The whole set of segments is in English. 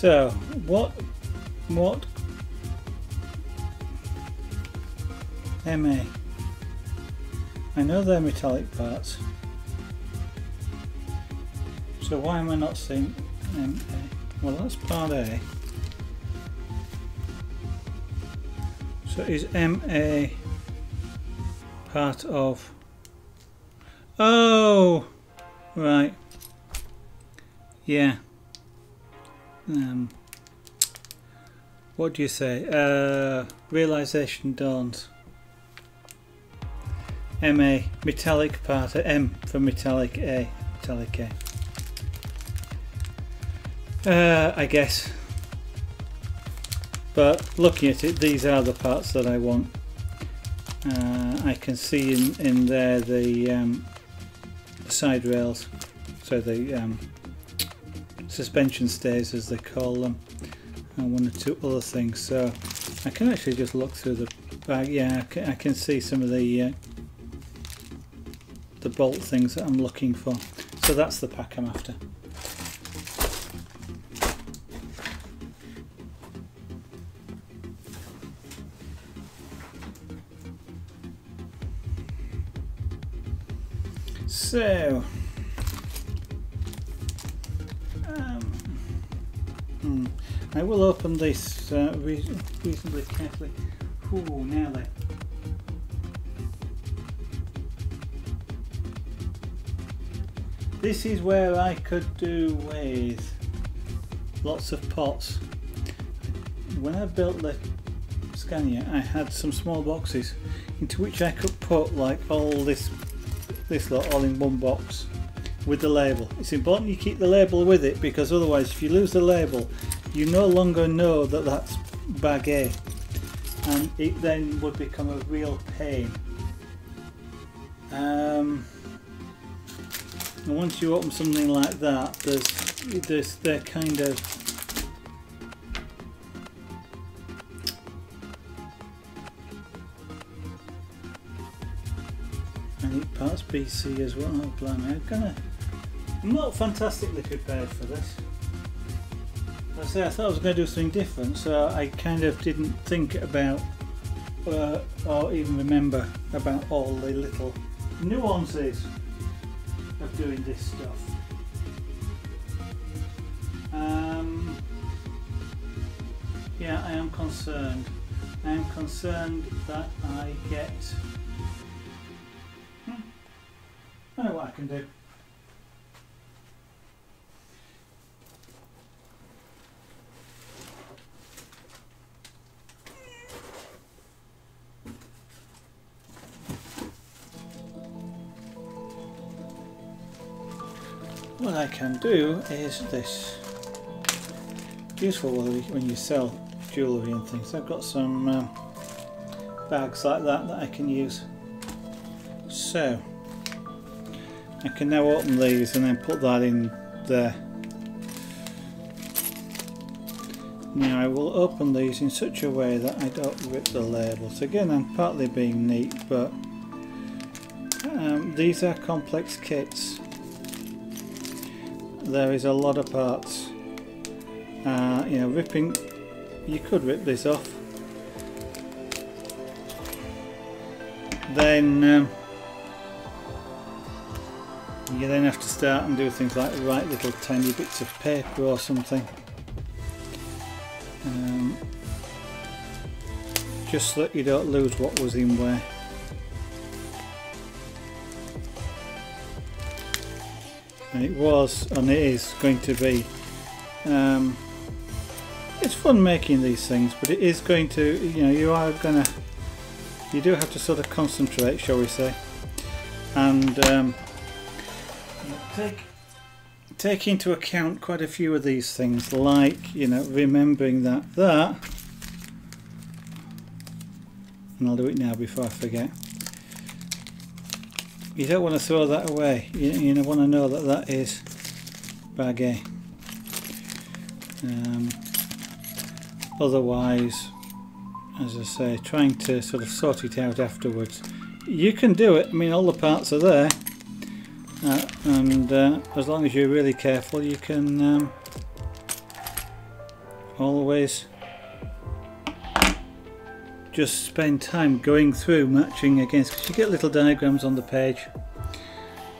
So what MA? I know they're metallic parts, so why am I not seeing MA? Well, that's part A. So is MA part of... Oh! Right. Yeah. What do you say? Realization dawns. MA, metallic part, M for metallic, A, metallic A. I guess. But looking at it, these are the parts that I want. I can see in there the side rails, so the suspension stays as they call them, and one or two other things. So I can actually just look through the bag. Yeah, I can see some of the bolt things that I'm looking for. So that's the pack I'm after. So, I will open this reasonably carefully. Ooh, now then. This is where I could do with lots of pots. When I built the Scania, I had some small boxes into which I could put like all this lot all in one box with the label. It's important you keep the label with it, because otherwise if you lose the label you no longer know that that's bag A, and it then would become a real pain. And once you open something like that, they're kind of parts BC as well. Oh, blimey, I'm not fantastically prepared for this. As I say, I thought I was going to do something different, so I kind of didn't think about or even remember about all the little nuances of doing this stuff. Yeah, I am concerned. I am concerned that I get... I know what I can do. What I can do is this. Useful when you sell jewellery and things. I've got some bags like that I can use. So I can now open these and then put that in there. Now I will open these in such a way that I don't rip the labels. Again, I'm partly being neat, but these are complex kits. There is a lot of parts. You know, ripping, you could rip this off. Then you then have to start and do things like write little tiny bits of paper or something, just so that you don't lose what was in where. And it was, and it is going to be, it's fun making these things, but it is going to, you know, you do have to sort of concentrate, shall we say. And take into account quite a few of these things, like, you know, remembering that, and I'll do it now before I forget. You don't want to throw that away. You want to know that is bag A. Otherwise, as I say, trying to sort of sort it out afterwards. You can do it. I mean, all the parts are there. And as long as you're really careful, you can always just spend time going through matching against, because you get little diagrams on the page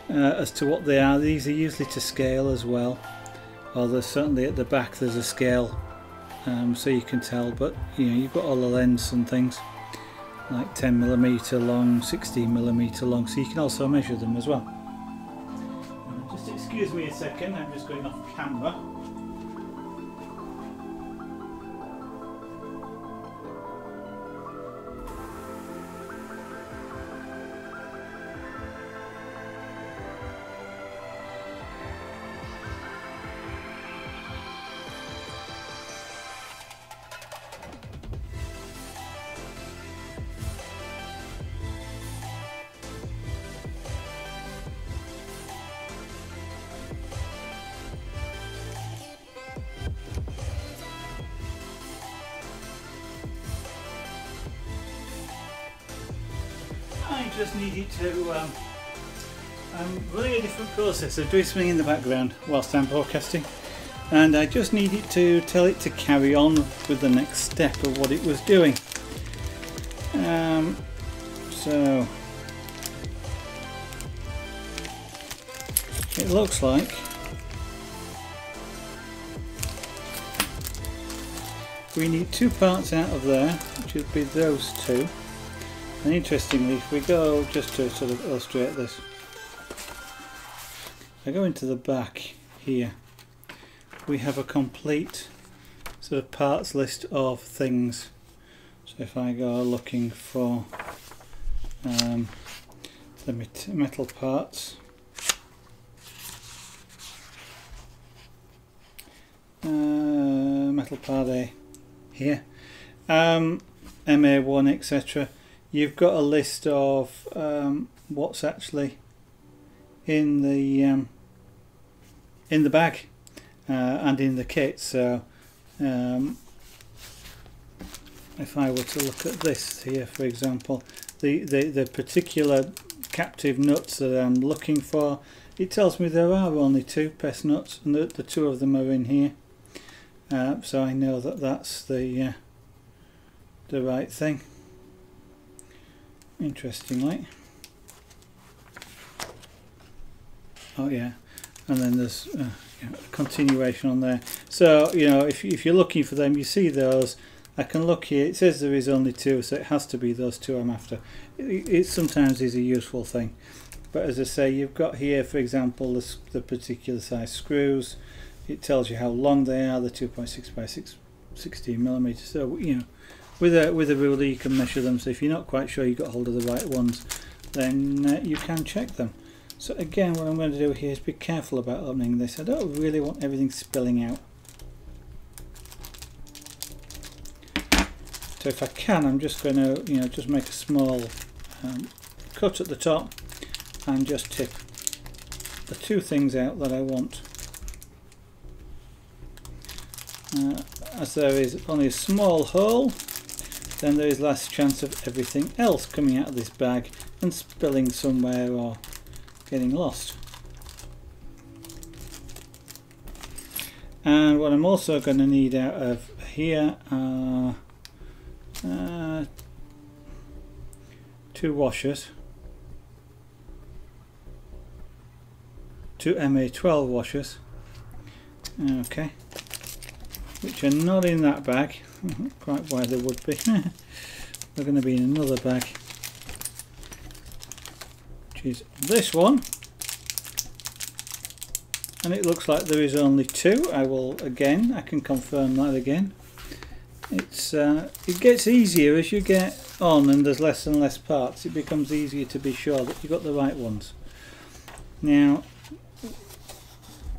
as to what they are. These are usually to scale as well, or there's certainly at the back there's a scale, so you can tell. But you know, you've got all the lengths and things, like 10mm long, 16mm long, so you can also measure them as well. Just excuse me a second, I'm just going off camera. Just needed to running a different process of doing something in the background whilst I'm broadcasting, and I just needed to tell it to carry on with the next step of what it was doing. So it looks like we need two parts out of there, which would be those two. And interestingly, if we go, just to sort of illustrate this, I go into the back here, we have a complete sort of parts list of things. So if I go looking for the metal parts, metal part A here, MA1, etc. You've got a list of what's actually in the bag and in the kit. So if I were to look at this here, for example, the particular captive nuts that I'm looking for, it tells me there are only two pest nuts, and the two of them are in here. So I know that that's the right thing. Interestingly, oh yeah, and then there's a continuation on there. So you know, if you're looking for them, you see those. I can look here. It says there is only two, so it has to be those two I'm after. It sometimes is a useful thing, but as I say, you've got here, for example, the particular size screws. It tells you how long they are. They're 2.6 by 16mm. So you know, with a ruler you can measure them, so if you're not quite sure you got hold of the right ones, then you can check them. So again, what I'm going to do here is be careful about opening this. I don't really want everything spilling out. So if I can, I'm just going to, you know, just make a small cut at the top and just tip the two things out that I want. As there is only a small hole, then there is less chance of everything else coming out of this bag and spilling somewhere or getting lost. And what I'm also going to need out of here are two washers, two MA12 washers, okay, which are not in that bag. Not quite why they would be. They're going to be in another bag, which is this one, and it looks like there is only two. I will again, I can confirm that again. It's it gets easier as you get on and there's less and less parts. It becomes easier to be sure that you've got the right ones. Now,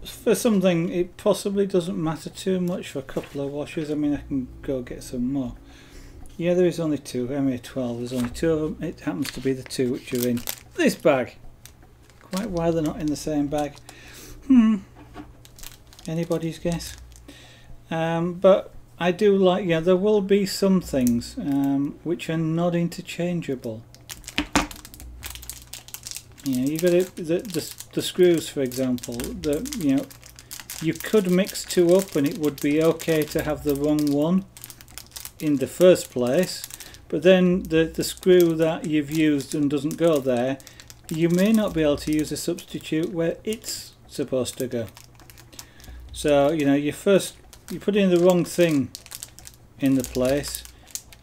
for something, it possibly doesn't matter too much. For a couple of washers, I mean, I can go get some more. Yeah, there is only two, MA12, there's only two of them. It happens to be the two which are in this bag. Quite why they're not in the same bag, anybody's guess. But I do like, yeah, there will be some things which are not interchangeable. You know, you've got the screws, for example, that, you know, You could mix two up and it would be okay to have the wrong one in the first place, but then the screw that you've used and doesn't go there, you may not be able to use a substitute where it's supposed to go. So, you know, you put in the wrong thing in the place,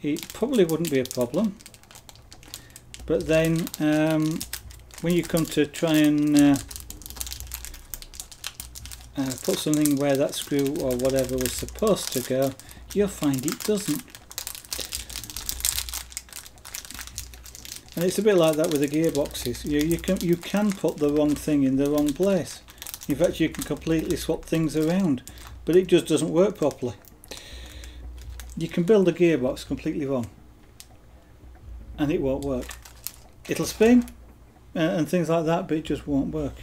it probably wouldn't be a problem, but then when you come to try and put something where that screw or whatever was supposed to go, you'll find it doesn't. And it's a bit like that with the gearboxes. You can put the wrong thing in the wrong place. In fact, you can completely swap things around, but it just doesn't work properly. You can build a gearbox completely wrong and it won't work. It'll spin and things like that, but it just won't work.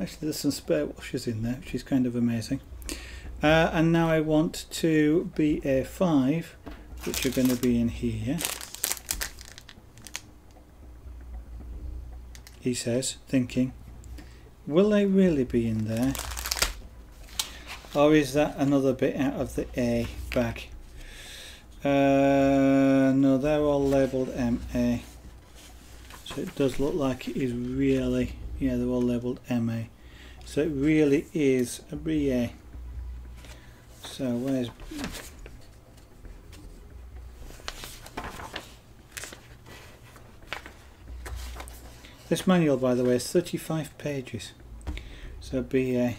Actually, there's some spare washers in there, which is kind of amazing. And now I want to be A5, which are going to be in here. He says, thinking, will they really be in there? Or is that another bit out of the A bag? No, they're all labelled MA. So it does look like it is really... yeah, they're all labelled MA, so it really is a BA. So where's this manual, by the way, is 35 pages, so BA,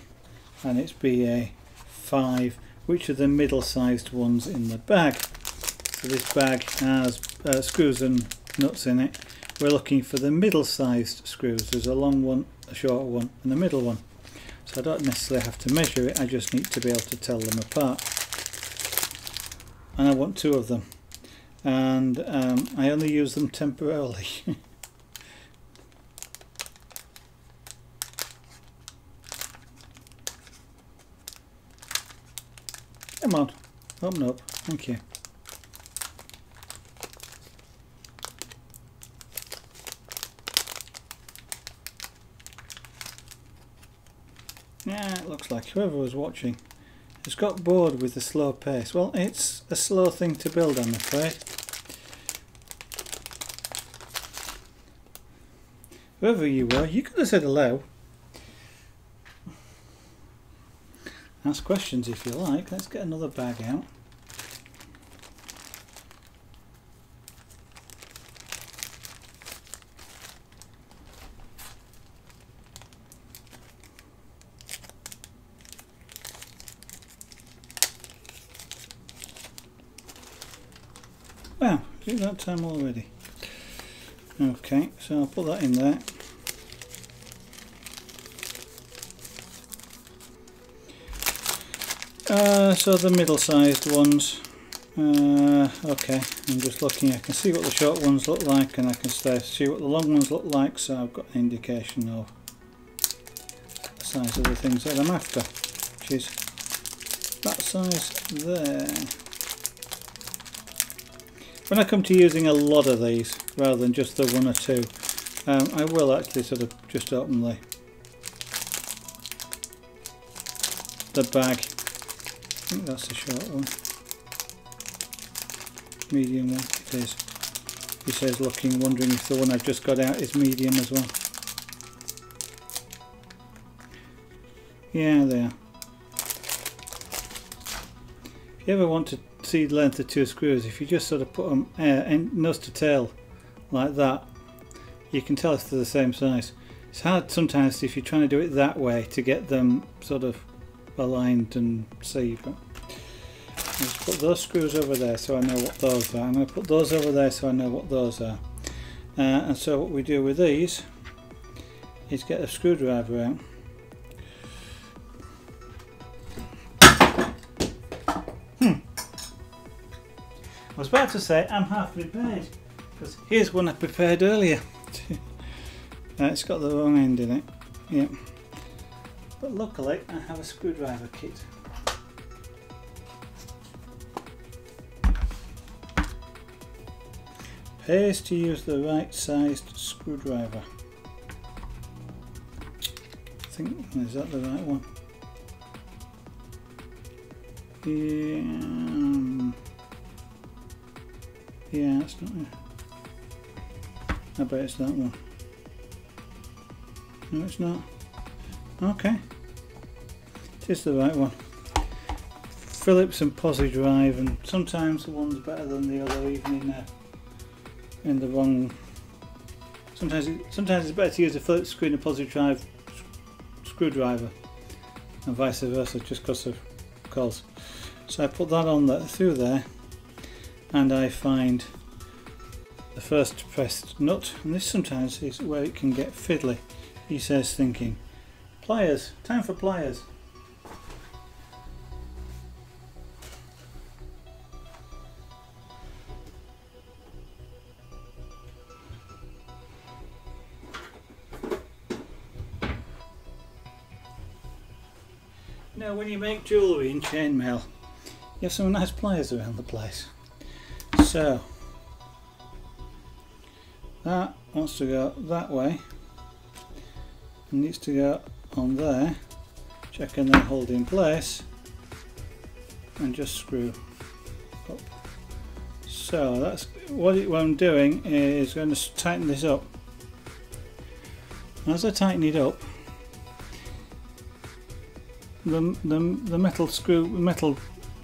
and it's BA5, which are the middle-sized ones in the bag. So this bag has screws and nuts in it. We're looking for the middle-sized screws. There's a long one, a shorter one, and a middle one. So I don't necessarily have to measure it, I just need to be able to tell them apart. And I want two of them. And I only use them temporarily. Come on, open up, thank you. Yeah, it looks like whoever was watching has got bored with the slow pace. Well, it's a slow thing to build, I'm afraid. Whoever you were, you could have said hello. Ask questions if you like. Let's get another bag out. Wow, is it that time already? Okay, so I'll put that in there. So the middle-sized ones, okay, I'm just looking, I can see what the short ones look like and I can see what the long ones look like, so I've got an indication of the size of the things that I'm after, which is that size there. When I come to using a lot of these, rather than just the one or two, I will actually sort of just open the bag. I think that's the short one. Medium one, it is. He says looking, wondering if the one I've just got out is medium as well. Yeah, they are. If you ever want to see the length of two screws, if you just sort of put them nose to tail like that, you can tell if they're the same size. It's hard sometimes if you're trying to do it that way to get them sort of aligned and see, but I'll just put those screws over there so I know what those are. I'm going to put those over there so I know what those are. And so what we do with these is get a screwdriver out. I was about to say I'm half prepared, because here's one I prepared earlier. It's got the wrong end in it, yeah. But luckily I have a screwdriver kit. Pays to use the right sized screwdriver. I think, is that the right one? yeah, it's not there. I bet it's that one. No, it's not. Okay. It is the right one. Phillips and Posi Drive, and sometimes the one's better than the other, even in the wrong. Sometimes it's better to use a Phillips screw and a Posi Drive screwdriver, and vice versa, just because of course. So I put that on through there, and I find the first pressed nut, and this sometimes is where it can get fiddly. He says, thinking, "Pliers, time for pliers." Now when you make jewellery in chainmail, you have some nice pliers around the place. So that wants to go that way and needs to go on there, which I can then hold in place and just screw up. So that's what I'm doing, is going to tighten this up. As I tighten it up, the metal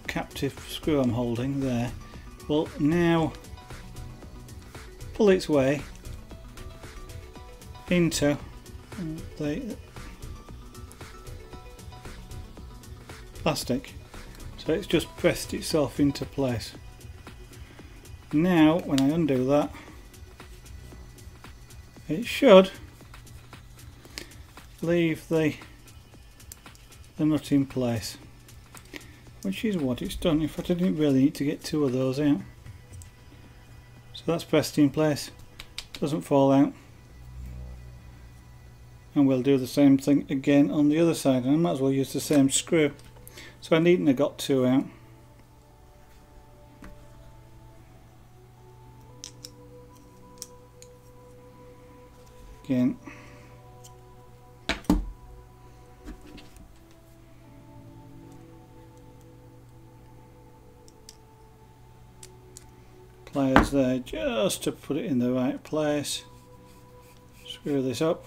captive screw I'm holding there will now pull its way into the plastic, so it's just pressed itself into place. Now when I undo that, it should leave the nut in place, which is what it's done. In fact, I didn't really need to get two of those out, so that's pressed in place, doesn't fall out. And we'll do the same thing again on the other side, and I might as well use the same screw, so I needn't have got two out. Again. Pliers there just to put it in the right place. Screw this up.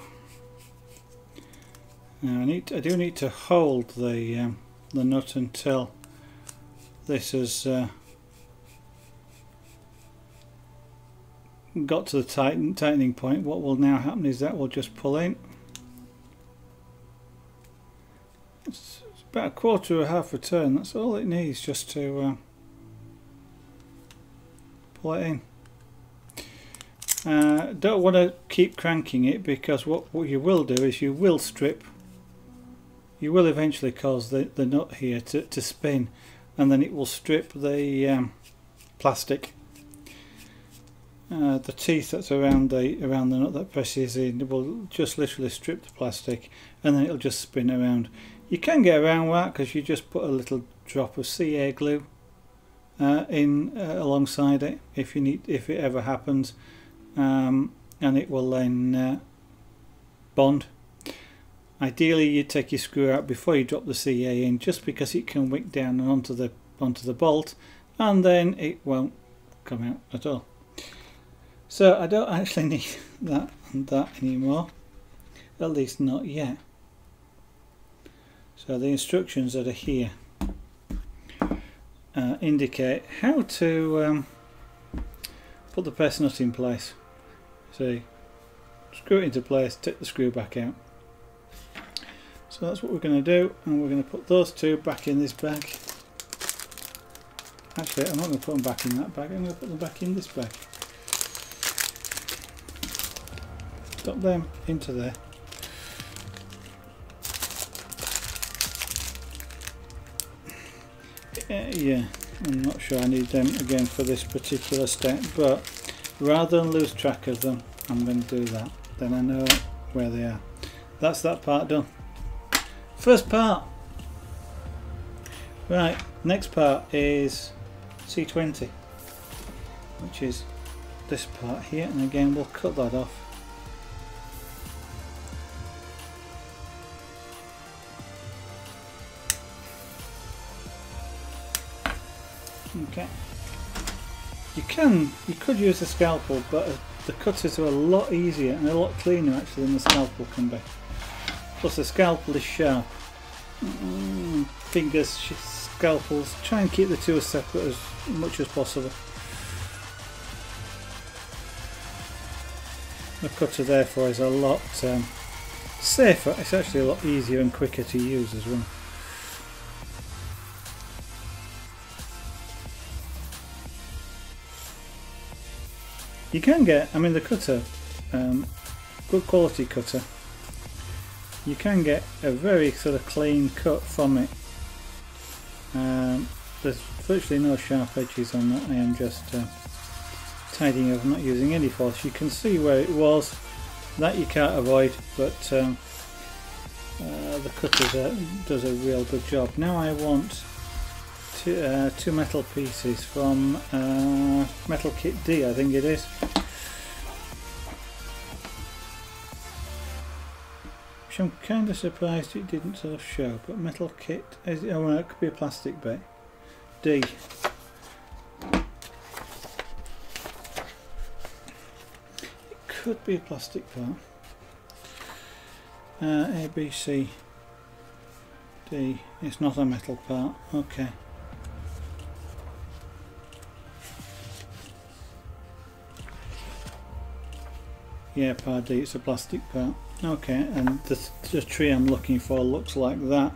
Now I do need to hold the nut until this has got to the tightening point. What will now happen is that will just pull in. It's about a quarter or half a turn. That's all it needs just to. In. Don't want to keep cranking it, because what you will do is you will eventually cause the nut here to spin, and then it will strip the plastic. The teeth that's around the nut that presses in will just literally strip the plastic, and then it'll just spin around. You can get around that because you just put a little drop of CA glue alongside it, if it ever happens, and it will then bond. Ideally, you take your screw out before you drop the CA in, just because it can wick down and onto the bolt, and then it won't come out at all. So I don't actually need that and that anymore, at least not yet. So the instructions that are here indicate how to put the press nut in place. So screw it into place, take the screw back out. So that's what we're going to do, and we're going to put those two back in this bag. Actually, I'm not going to put them back in that bag, I'm going to put them back in this bag. Drop them into there. Yeah, I'm not sure I need them again for this particular step, but rather than lose track of them, I'm going to do that. Then I know where they are. That's that part done. First part. Right, next part is C20, which is this part here, and again we'll cut that off. Okay. You could use a scalpel, but the cutters are a lot easier and a lot cleaner actually than the scalpel can be. Plus the scalpel is sharp. Fingers, scalpels, try and keep the two as separate as much as possible. The cutter therefore is a lot safer, it's actually a lot easier and quicker to use as well. You can get, I mean the cutter, good quality cutter, you can get a very sort of clean cut from it. There's virtually no sharp edges on that. I am just tidying up, not using any force. You can see where it was, that you can't avoid, but the cutter does a real good job. Now I want two metal pieces from Metal Kit D, I think it is. Which I'm kind of surprised it didn't sort of show, but Metal Kit, oh well, it could be a plastic bit. D. It could be a plastic part. A, B, C, D. It's not a metal part. Okay. Yeah, part D, it's a plastic part. Okay, and the tree I'm looking for looks like that.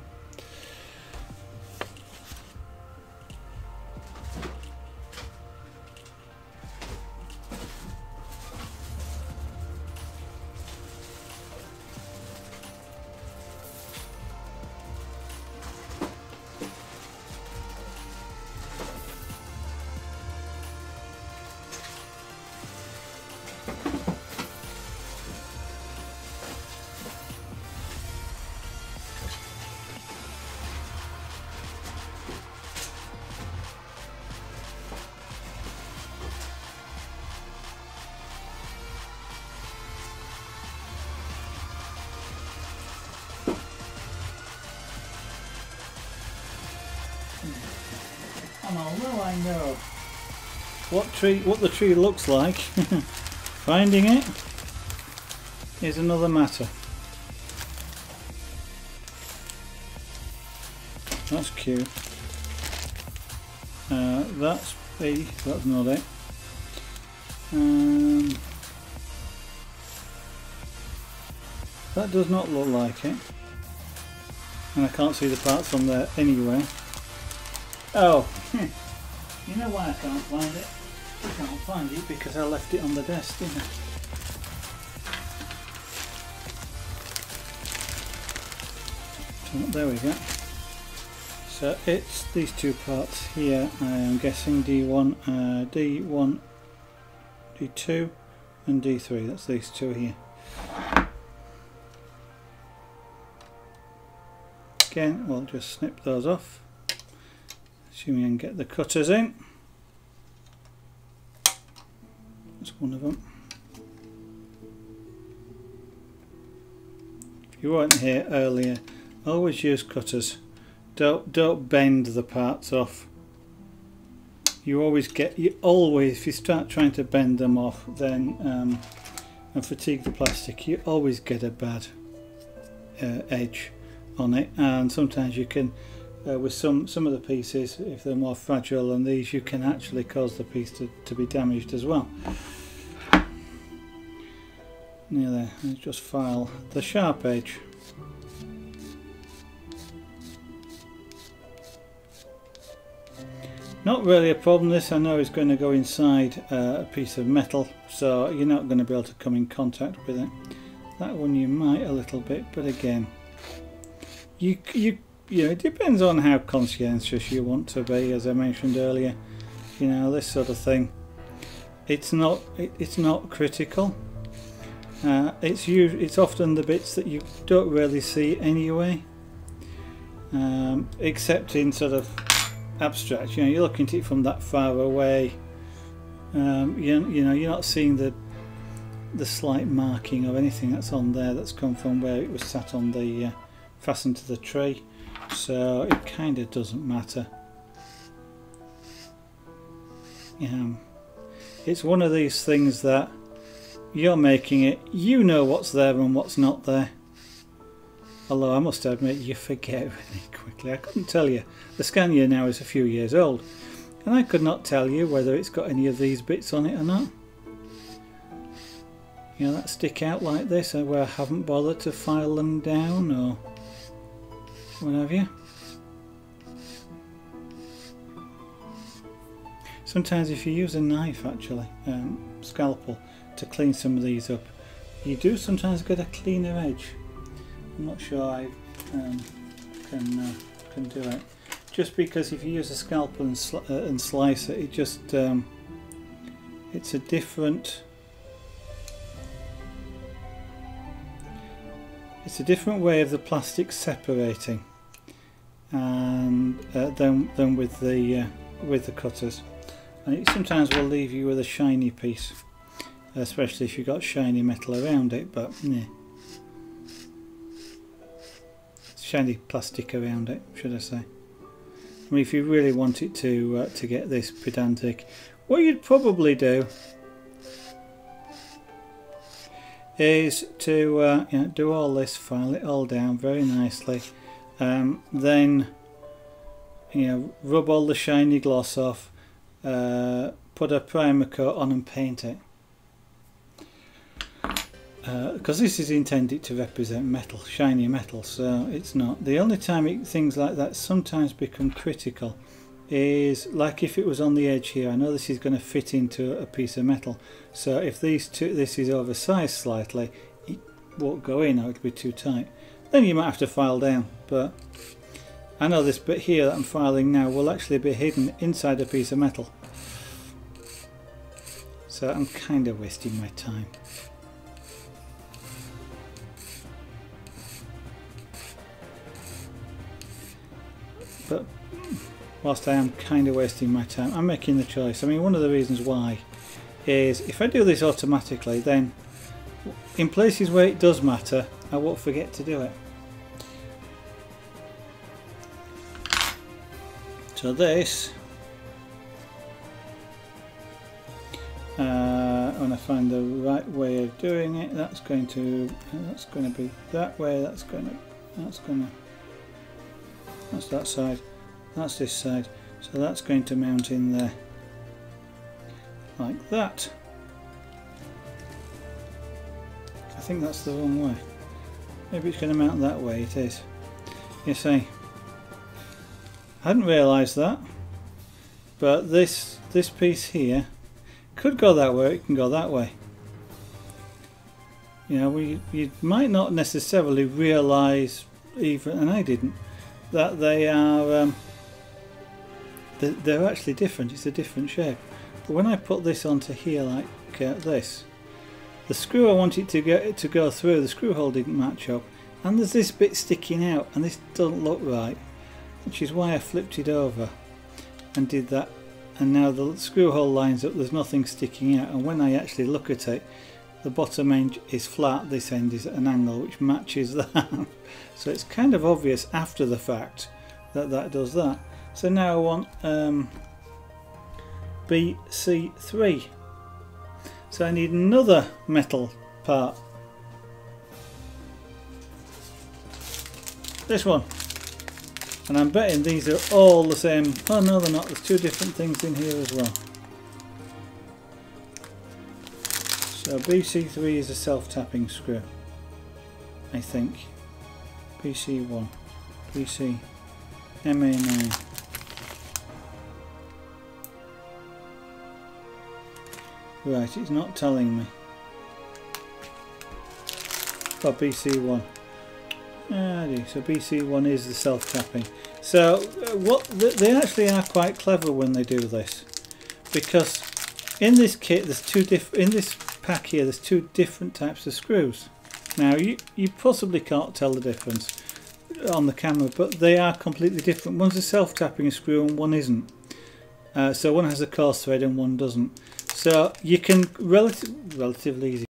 Although I know what the tree looks like, finding it is another matter. That's Q. That's B. That's not it. That does not look like it, and I can't see the parts on there anywhere. Oh, you know why I can't find it? I can't find it because I left it on the desk, didn't I? So, there we go. So it's these two parts here, I am guessing D1, D1, D2 and D3, that's these two here. Again, we'll just snip those off. Assuming I can get the cutters in. That's one of them. If you weren't here earlier, always use cutters. Don't bend the parts off. You always, if you start trying to bend them off, then and fatigue the plastic, you always get a bad edge on it, and sometimes you can. With some of the pieces, if they're more fragile than these, you can actually cause the piece to be damaged as well. Near there, let's just file the sharp edge. Not really a problem, this I know is going to go inside a piece of metal, so you're not going to be able to come in contact with it. That one you might a little bit, but again, you know, it depends on how conscientious you want to be, as I mentioned earlier. You know, this sort of thing. It's not critical. It's often the bits that you don't really see anyway, except in sort of abstract. You know, you're looking at it from that far away. You know, you're not seeing the slight marking of anything that's on there that's come from where it was sat on the fastened to the tree. So it kind of doesn't matter. It's one of these things that you're making it, you know what's there and what's not there. Although I must admit, you forget really quickly. I couldn't tell you. The Scania now is a few years old, and I could not tell you whether it's got any of these bits on it or not. You know, that stick out like this, where I haven't bothered to file them down or what have you. Sometimes if you use a knife, actually, scalpel, to clean some of these up, you do sometimes get a cleaner edge. I'm not sure I can do it, just because if you use a scalpel and slice it, it just it's a different way of the plastic separating, and than with the cutters, and it sometimes will leave you with a shiny piece, especially if you've got shiny metal around it. But yeah, shiny plastic around it, should I say. I mean, if you really want it to get this pedantic, what you'd probably do is to you know, do all this, file it all down very nicely, then you know, rub all the shiny gloss off, put a primer coat on and paint it, because this is intended to represent metal, shiny metal. So it's not the only time things like that sometimes become critical, is like if it was on the edge here. I know this is going to fit into a piece of metal, so if these two, this is oversized slightly, it won't go in, or it'll be too tight, then you might have to file down. But I know this bit here that I'm filing now will actually be hidden inside a piece of metal, so I'm kind of wasting my time. But whilst I am kind of wasting my time, I'm making the choice. I mean, one of the reasons why is if I do this automatically, then in places where it does matter, I won't forget to do it. So this, when I find the right way of doing it, that's going to be that way. That's that side, that's this side, so that's going to mount in there like that. I think that's the wrong way. Maybe it's going to mount that way. It is. You see, I hadn't realised that, but this piece here could go that way, it can go that way. You know, you might not necessarily realise even, and I didn't, that they are they're actually different. It's a different shape. But when I put this onto here like this, the screw I want it to get to go through, the screw hole didn't match up, and there's this bit sticking out, and this doesn't look right, which is why I flipped it over and did that. And now the screw hole lines up, there's nothing sticking out, and when I actually look at it, the bottom end is flat, this end is at an angle which matches that. So it's kind of obvious after the fact that that does that. So now I want BC3, so I need another metal part, this one, and I'm betting these are all the same. Oh no, they're not, there's two different things in here as well. So BC3 is a self-tapping screw, I think. BC1, BC, MA9. Right, it's not telling me. Oh, BC1. So BC1 is the self-tapping. So what they actually are quite clever when they do this, because in this kit there's in this pack here there's two different types of screws. Now you possibly can't tell the difference on the camera, but they are completely different. One's a self-tapping screw and one isn't, so one has a coarse thread and one doesn't, so you can relatively easy